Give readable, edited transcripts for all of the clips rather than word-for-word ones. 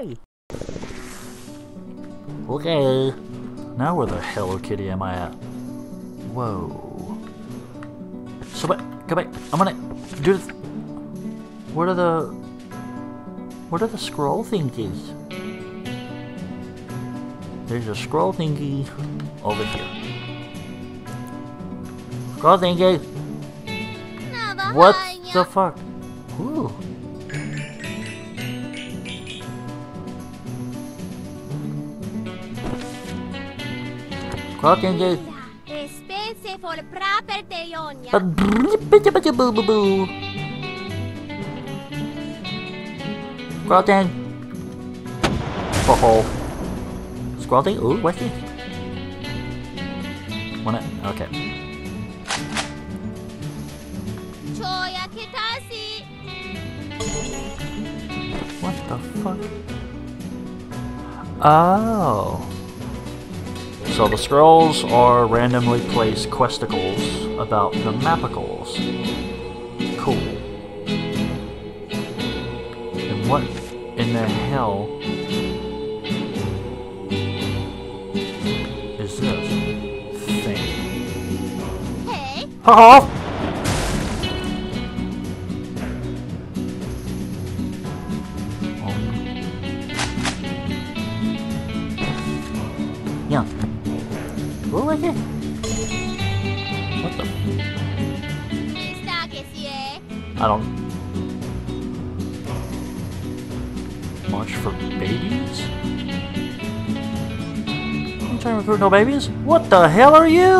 Yay! Okay, now where the Hello Kitty am I at? Whoa. So back, go back, I'm gonna do this. What are the scroll thingies? There's a scroll thingy over here. Scroll thingy! What the fuck? Ooh. Scroll thingy! Scroll thing! Oh. Scroll thing? Ooh, what's this? Wanna? Okay. What the fuck? Oh. So the scrolls are randomly placed questicles about the mapicles. Cool. And what in the hell? Haha! Yeah. What was it? What the? I don't. Much for babies? I'm trying to recruit no babies? What the hell are you?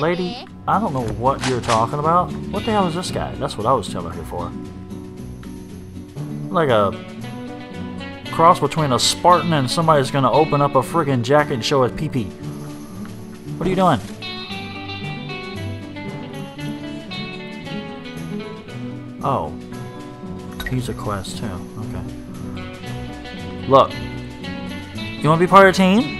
Lady, I don't know what you're talking about. What the hell is this guy? That's what I was coming here for. Like a cross between a Spartan and somebody's gonna open up a friggin' jacket and show his pee-pee. What are you doing? Oh. He's a quest too. Okay. Look. You wanna be part of the team?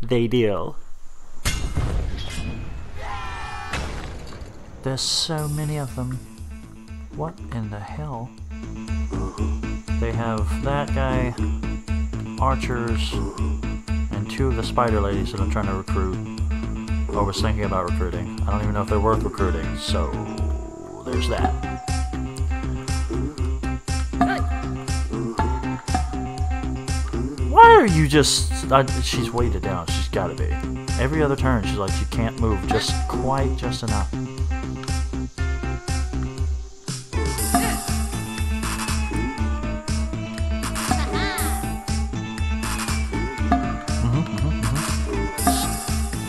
They deal. There's so many of them. What in the hell? They have that guy, archers, and two of the spider ladies that I'm trying to recruit. Or was thinking about recruiting. I don't even know if they're worth recruiting, so there's that. Why are you just... she's weighted down. She's gotta be. Every other turn, she's like, you can't move just quite just enough.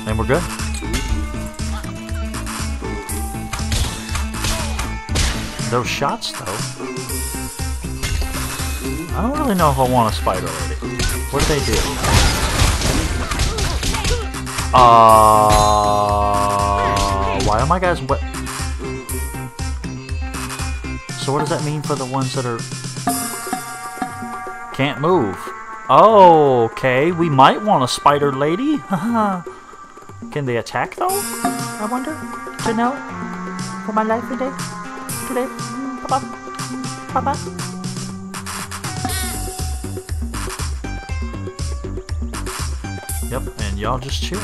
And we're good. Those shots, though. I don't really know if I want a spider lady. What did they do? Why are my guys wet? So what does that mean for the ones that are... can't move? Oh, okay, we might want a spider lady. Can they attack though? I wonder. To know. For my life today. Papa. Yep, and y'all just chill.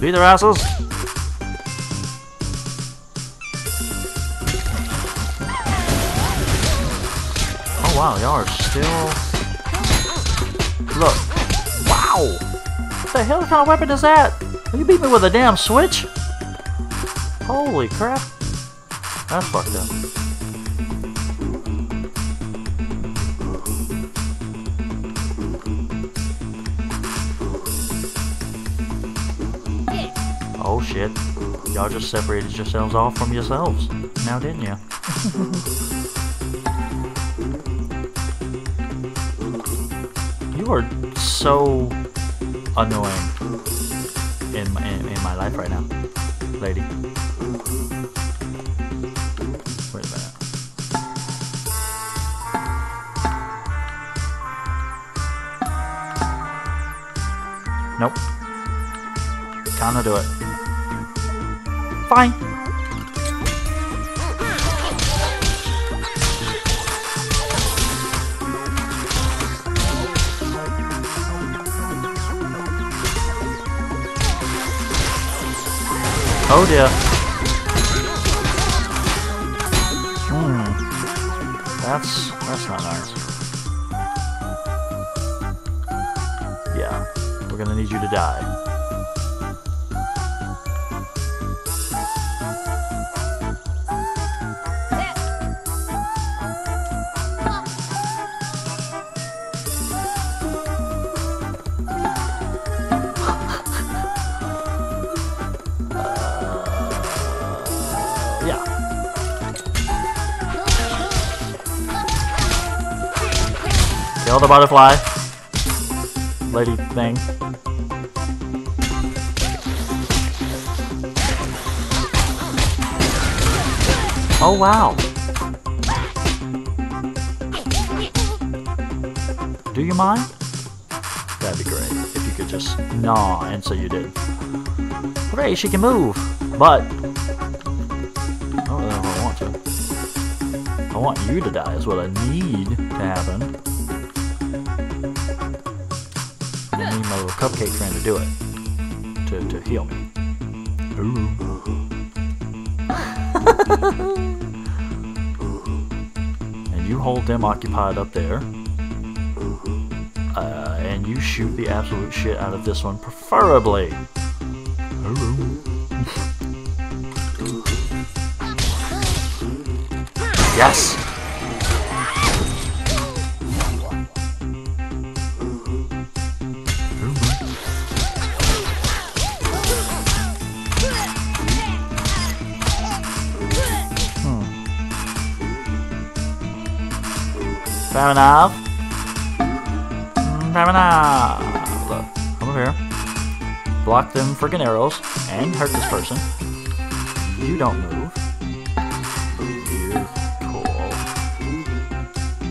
Beat their assholes! Oh wow, y'all are still... Look! Wow! What the hell kind of weapon is that? You beat me with a damn switch? Holy crap! That's fucked up. Oh shit, y'all just separated yourselves off from yourselves, now didn't you? You are so annoying in my life right now, lady. Wait a minute. Nope. Cannot do it. Fine. Oh dear. That's not nice. Yeah, we're gonna need you to die. Kill the butterfly. Lady thing. Oh wow. Do you mind? That'd be great if you could just gnaw, and so you did. Hooray, she can move. But I don't know if I want to. I want you to die is what I need to happen. My little cupcake friend to do it, to heal me. And you hold them occupied up there, and you shoot the absolute shit out of this one, preferably. Yes. Fair enough. Fair enough. Look, come over here. Block them friggin' arrows and hurt this person. You don't move. You're cool.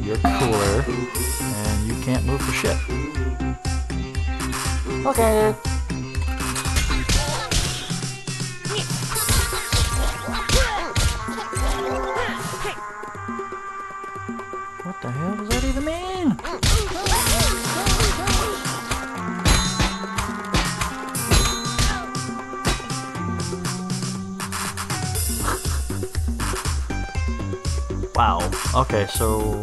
You're cooler. And you can't move for shit. Okay. What the hell does that even mean? Wow. Okay, so...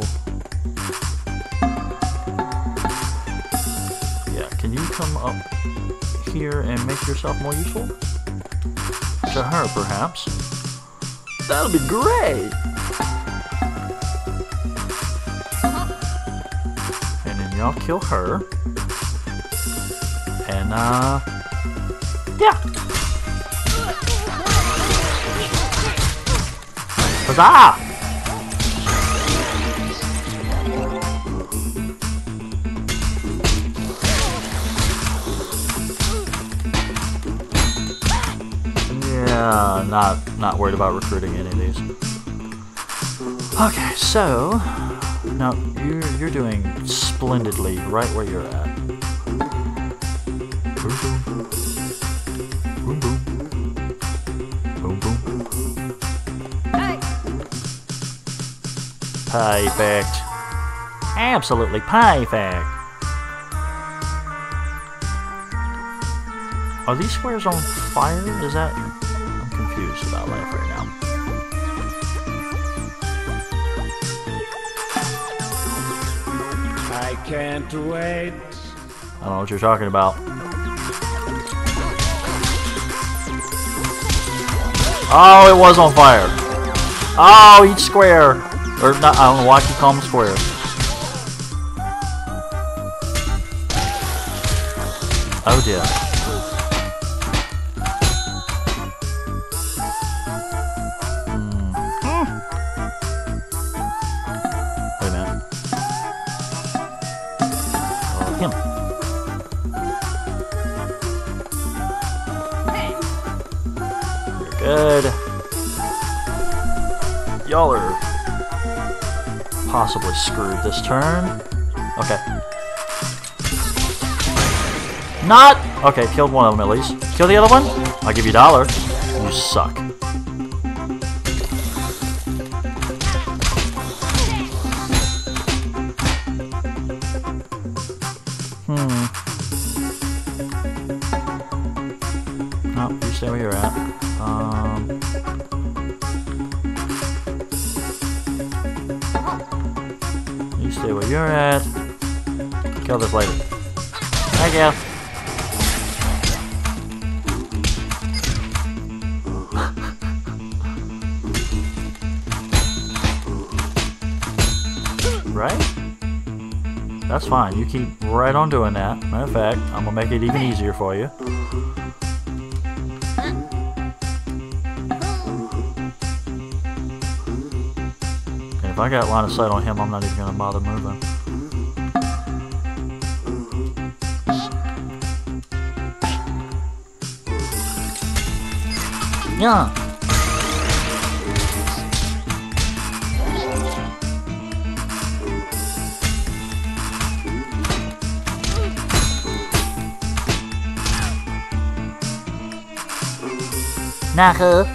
yeah, can you come up here and make yourself more useful? To her, perhaps. That'll be great! I'll kill her, and yeah, huzzah! Yeah, not worried about recruiting any of these. Okay, so. Now, you're doing splendidly right where you're at. Boom, boom. Boom, boom. Boom, boom. Hey. Perfect. Absolutely perfect. Are these squares on fire? Is that... I'm confused about life right now. I can't wait. I don't know what you're talking about. Oh, it was on fire. Oh, each square. Or not, I don't know why you call them squares. Oh dear. Good. Y'all are possibly screwed this turn. Okay. Not! Okay, killed one of them at least. Kill the other one? I'll give you $1. You suck. Oh, you stay where you're at. You stay where you're at. Kill this lady. Thank you. Right? That's fine. You keep right on doing that. Matter of fact, I'm gonna make it even easier for you. And if I got line of sight on him, I'm not even gonna bother moving. Yeah. Nacho.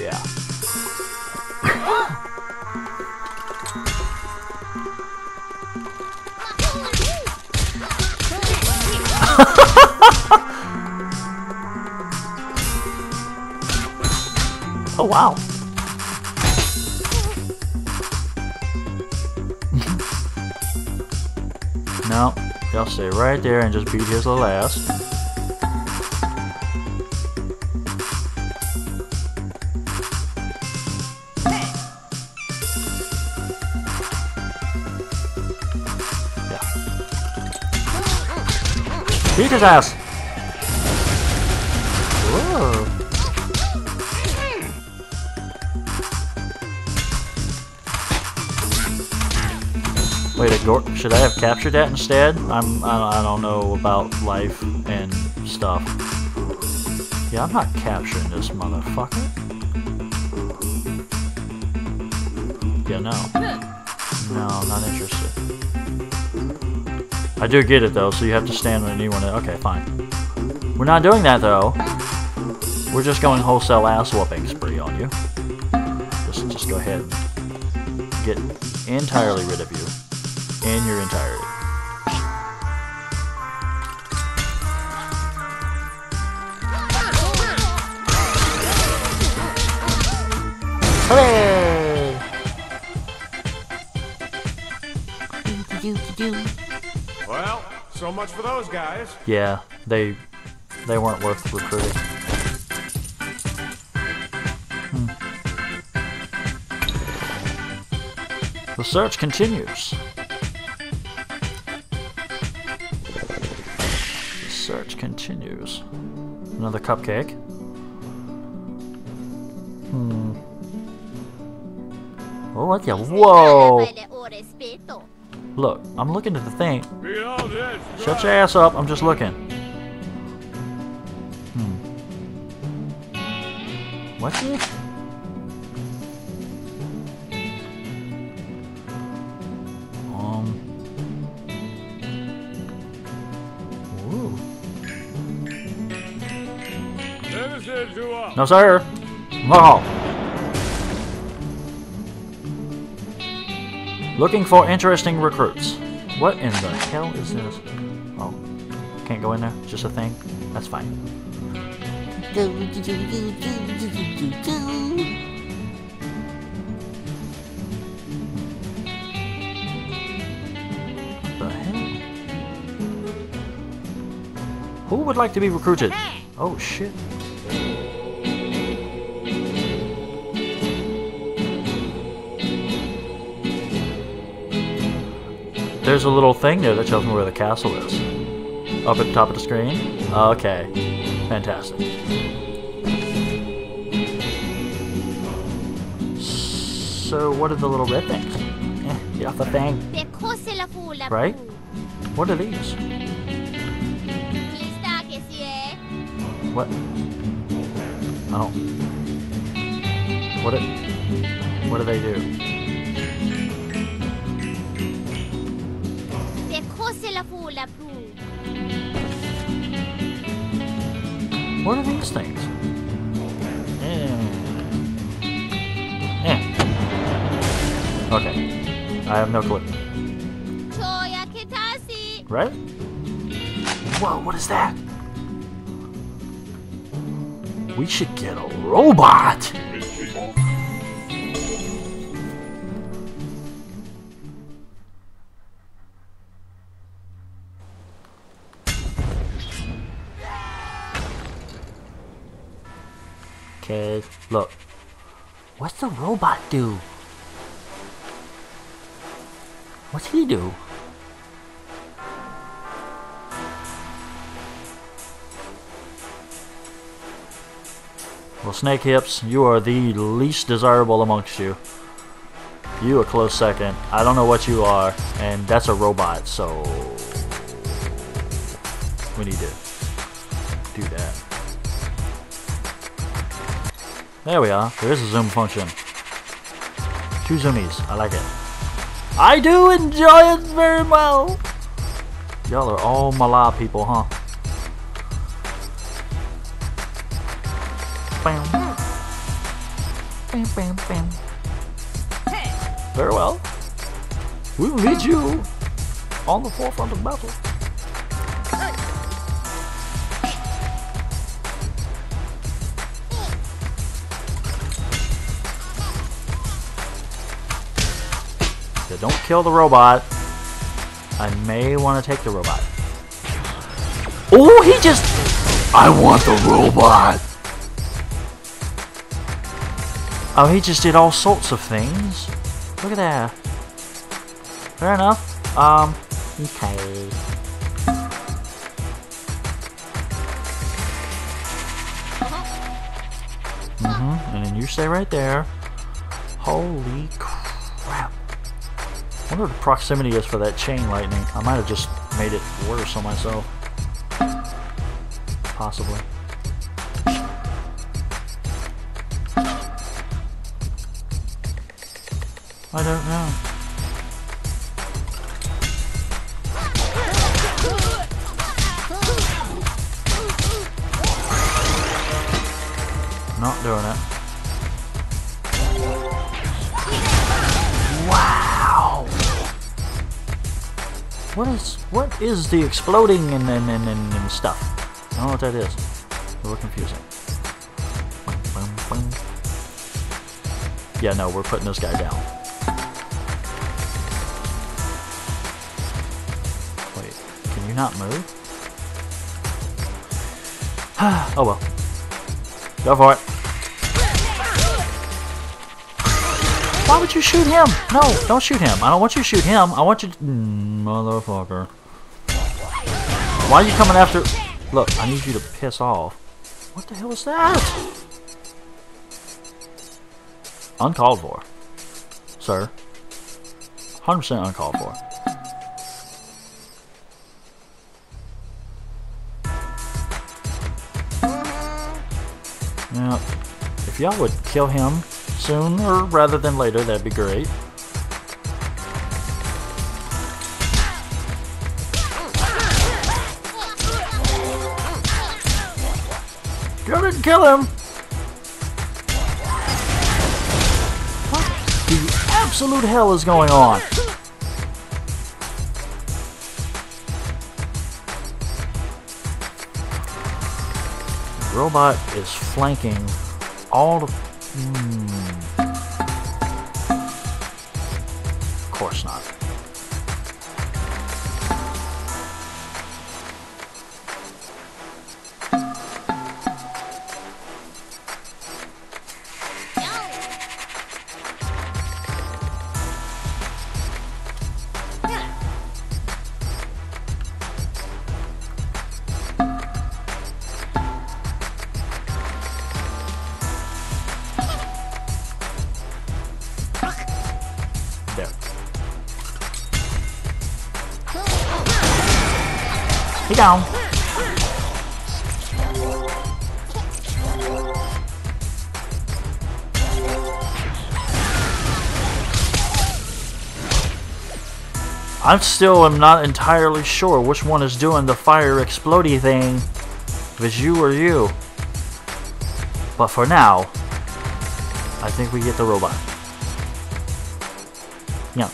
Yeah. Oh, wow. No, y'all stay right there and just beat his little ass. Yeah. Beat his ass! Whoa. Wait, should I have captured that instead? I don't know about life and stuff. Yeah, I'm not capturing this motherfucker. Yeah, no. No, I'm not interested. I do get it though, so you have to stand when anyone. Okay, fine. We're not doing that though. We're just going wholesale ass whooping spree on you. Just go ahead. Get entirely rid of you. In your entirety. Hooray! Well, so much for those guys. Yeah, they weren't worth recruiting. The search continues. Continues. Another cupcake. Oh, what the? Whoa! Look, I'm looking at the thing. Shut your ass up, I'm just looking. What's this? No, sir. Mahal. Looking for interesting recruits. What in the hell is this? Oh, can't go in there? It's just a thing? That's fine. What the hell? Who would like to be recruited? Oh, shit. There's a little thing there that tells me where the castle is. Up at the top of the screen? Okay. Fantastic. So, what are the little red things? Eh, get off the thing. Right? What are these? What? Oh. What do they do? What are these things? Okay. I have no clue. Right? Whoa, what is that? We should get a robot! Okay, look. What's the robot do? What's he do? Well, Snake Hips, you are the least desirable amongst you. You a close second. I don't know what you are, and that's a robot, so we need to do that. There we are. There is a zoom function. Two zoomies. I like it. I do enjoy it very well. Y'all are all Malay people, huh? Bam. Bam, bam, bam. Very well. We will meet you on the forefront of battle. Don't kill the robot. I may want to take the robot. Oh, he just... I want the robot! Oh, he just did all sorts of things. Look at that. Fair enough. Okay. Mm-hmm, and then you stay right there. Holy crap. I wonder what the proximity is for that chain lightning. I might have just made it worse on myself. Possibly. I don't know. Not doing it. Wow! What is the exploding and stuff? I don't know what that is. A little confusing. Yeah, no, we're putting this guy down. Wait, can you not move? Oh well. Go for it. Why would you shoot him? No, don't shoot him. I don't want you to shoot him. I want you to... motherfucker. Why are you coming after... Look, I need you to piss off. What the hell is that? Uncalled for. Sir. 100% uncalled for. Now, if y'all would kill him... sooner rather than later, that'd be great. Go and kill him! What the absolute hell is going on? The robot is flanking all the... Of course not. Down. I still am not entirely sure which one is doing the fire explodey thing, if it's you or you. But for now, I think we get the robot. Yeah.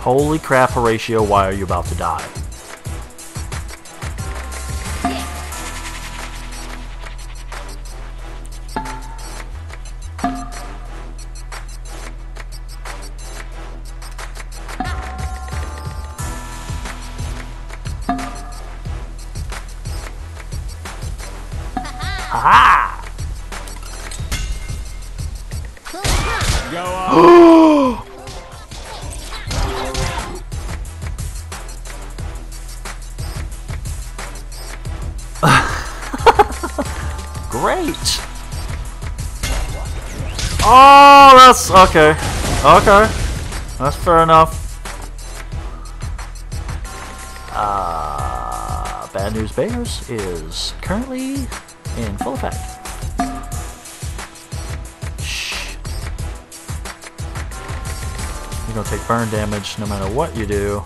Holy crap, Horatio, why are you about to die? Great! Oh, that's okay. Okay, that's fair enough. Bad News Bears is currently in full effect. You're gonna take burn damage no matter what you do.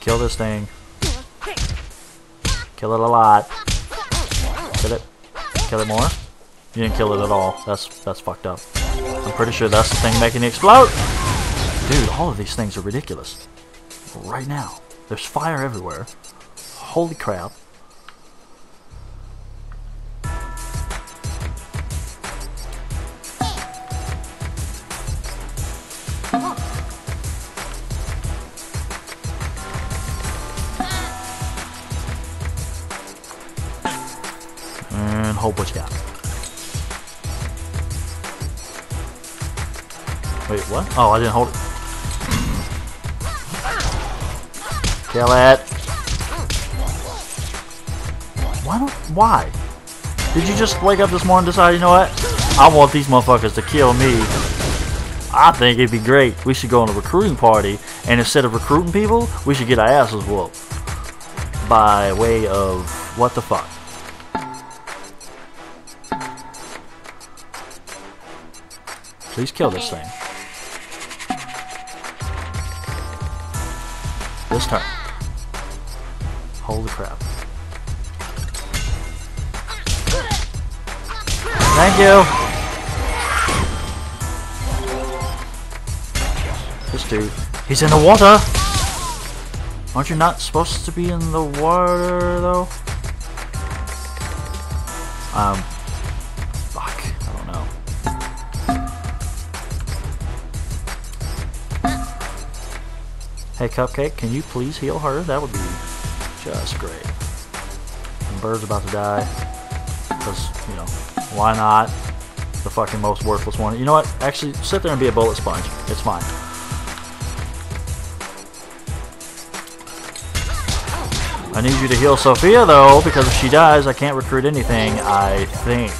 Kill this thing. Kill it a lot. Kill it. Kill it more. You didn't kill it at all. That's fucked up. I'm pretty sure that's the thing making it explode. Dude, all of these things are ridiculous. Right now. There's fire everywhere. Holy crap. Hope what you got. Wait, what? Oh, I didn't hold it. Kill it. Why don't... Why? Did you just wake up this morning and decide, you know what? I want these motherfuckers to kill me. I think it'd be great. We should go on a recruiting party, and instead of recruiting people, we should get our asses whooped. By way of... What the fuck? Please kill this thing. This time. Holy crap. Thank you! This dude. He's in the water! Aren't you not supposed to be in the water, though? Hey, Cupcake, can you please heal her? That would be just great. The bird's about to die. Because, you know, why not? The fucking most worthless one. You know what? Actually, sit there and be a bullet sponge. It's fine. I need you to heal Sophia, though, because if she dies, I can't recruit anything, I think.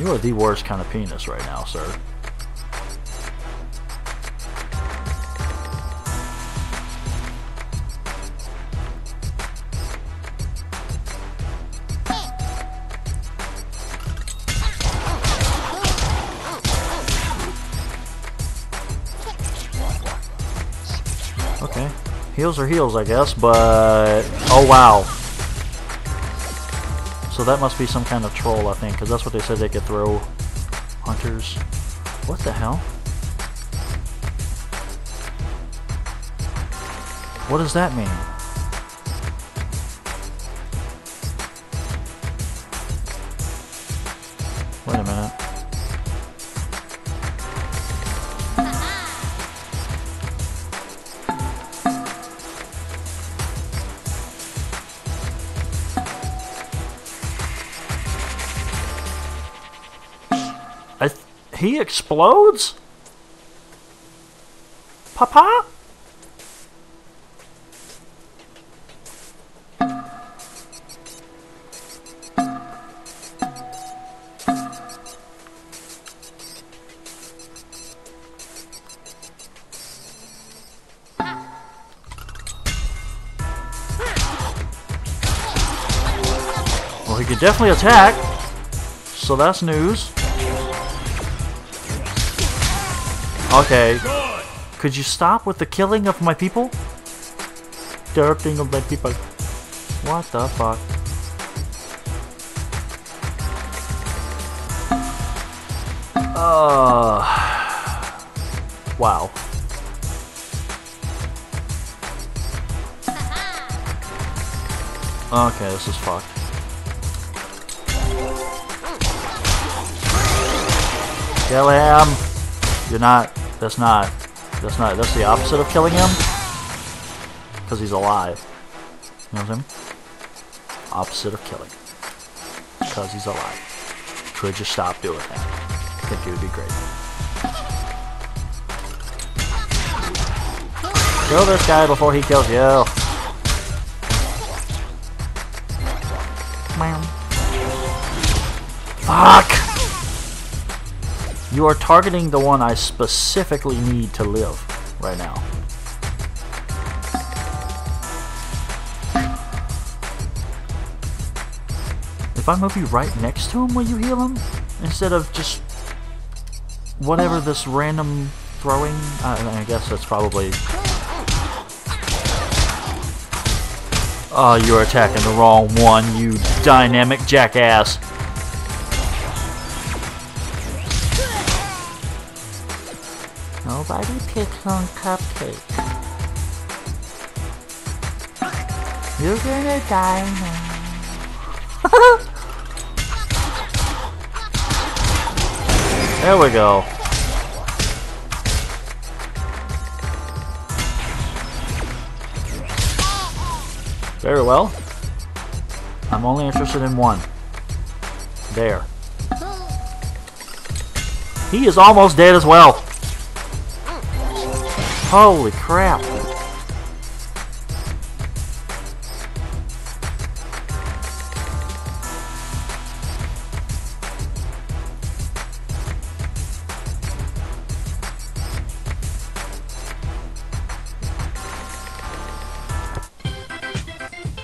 You are the worst kind of penis right now, sir. Okay. Heels are heels, I guess, but... Oh, wow. So that must be some kind of troll, I think, because that's what they said they could throw hunters. What the hell? What does that mean? Wait a minute. He explodes? Papa? definitely attack, so that's news. Okay. Could you stop with the killing of my people? Dirting of my people. What the fuck? Wow. Okay, this is fucked. Kill him! You're not. That's not. That's not. That's the opposite of killing him. Because he's alive. You know what I'm saying? Opposite of killing. Because he's alive. Could you stop doing that? I think it would be great. Kill this guy before he kills you. Fuck! You are targeting the one I specifically need to live right now. If I move you right next to him, will you heal him? Instead of just whatever this random throwing... I guess that's probably... Oh, you're attacking the wrong one, you dynamic jackass. Nobody picks on Cupcake. You're gonna die now. There we go. Very well. I'm only interested in one. There. He is almost dead as well. Holy crap.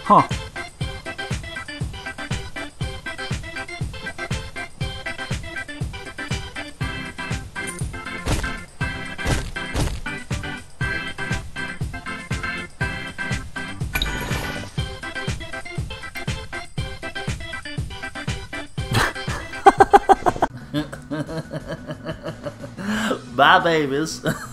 Huh. Bye, babies.